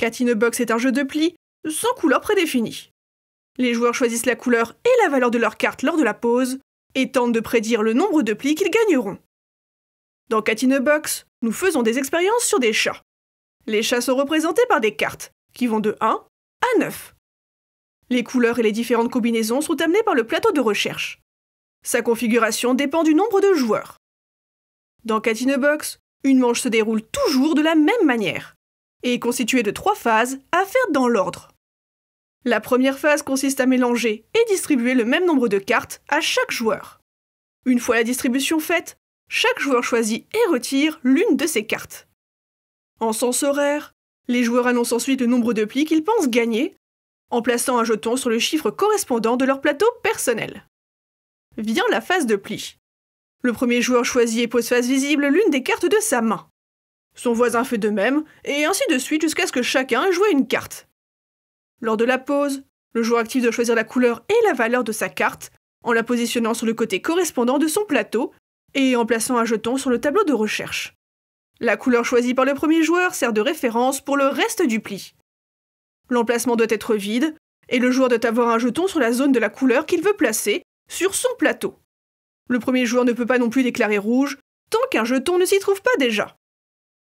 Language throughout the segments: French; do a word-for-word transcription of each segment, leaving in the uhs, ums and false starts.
Cat in the Box est un jeu de pli sans couleur prédéfinie. Les joueurs choisissent la couleur et la valeur de leur carte lors de la pause et tentent de prédire le nombre de plis qu'ils gagneront. Dans Cat in the Box, nous faisons des expériences sur des chats. Les chats sont représentés par des cartes qui vont de un à neuf. Les couleurs et les différentes combinaisons sont amenées par le plateau de recherche. Sa configuration dépend du nombre de joueurs. Dans Cat in the Box, une manche se déroule toujours de la même manière et est constituée de trois phases à faire dans l'ordre. La première phase consiste à mélanger et distribuer le même nombre de cartes à chaque joueur. Une fois la distribution faite, chaque joueur choisit et retire l'une de ses cartes. En sens horaire, les joueurs annoncent ensuite le nombre de plis qu'ils pensent gagner en plaçant un jeton sur le chiffre correspondant de leur plateau personnel. Vient la phase de pli. Le premier joueur choisit et pose face visible l'une des cartes de sa main. Son voisin fait de même, et ainsi de suite jusqu'à ce que chacun ait joué une carte. Lors de la pause, le joueur actif doit choisir la couleur et la valeur de sa carte, en la positionnant sur le côté correspondant de son plateau, et en plaçant un jeton sur le tableau de recherche. La couleur choisie par le premier joueur sert de référence pour le reste du pli. L'emplacement doit être vide, et le joueur doit avoir un jeton sur la zone de la couleur qu'il veut placer, sur son plateau. Le premier joueur ne peut pas non plus déclarer rouge, tant qu'un jeton ne s'y trouve pas déjà.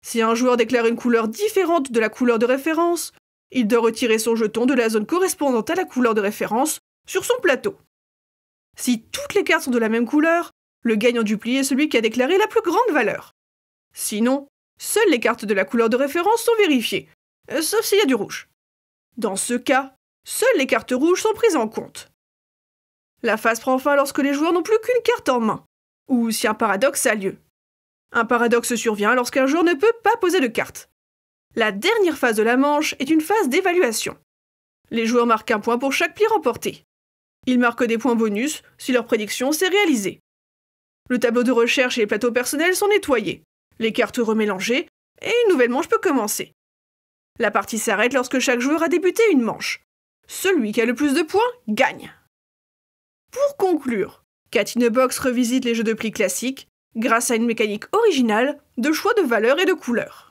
Si un joueur déclare une couleur différente de la couleur de référence, il doit retirer son jeton de la zone correspondante à la couleur de référence sur son plateau. Si toutes les cartes sont de la même couleur, le gagnant du pli est celui qui a déclaré la plus grande valeur. Sinon, seules les cartes de la couleur de référence sont vérifiées, sauf s'il y a du rouge. Dans ce cas, seules les cartes rouges sont prises en compte. La phase prend fin lorsque les joueurs n'ont plus qu'une carte en main, ou si un paradoxe a lieu. Un paradoxe survient lorsqu'un joueur ne peut pas poser de carte. La dernière phase de la manche est une phase d'évaluation. Les joueurs marquent un point pour chaque pli remporté. Ils marquent des points bonus si leur prédiction s'est réalisée. Le tableau de recherche et les plateaux personnels sont nettoyés, les cartes remélangées, et une nouvelle manche peut commencer. La partie s'arrête lorsque chaque joueur a débuté une manche. Celui qui a le plus de points gagne. Pour conclure, Cat in the Box revisite les jeux de plis classiques grâce à une mécanique originale de choix de valeurs et de couleurs.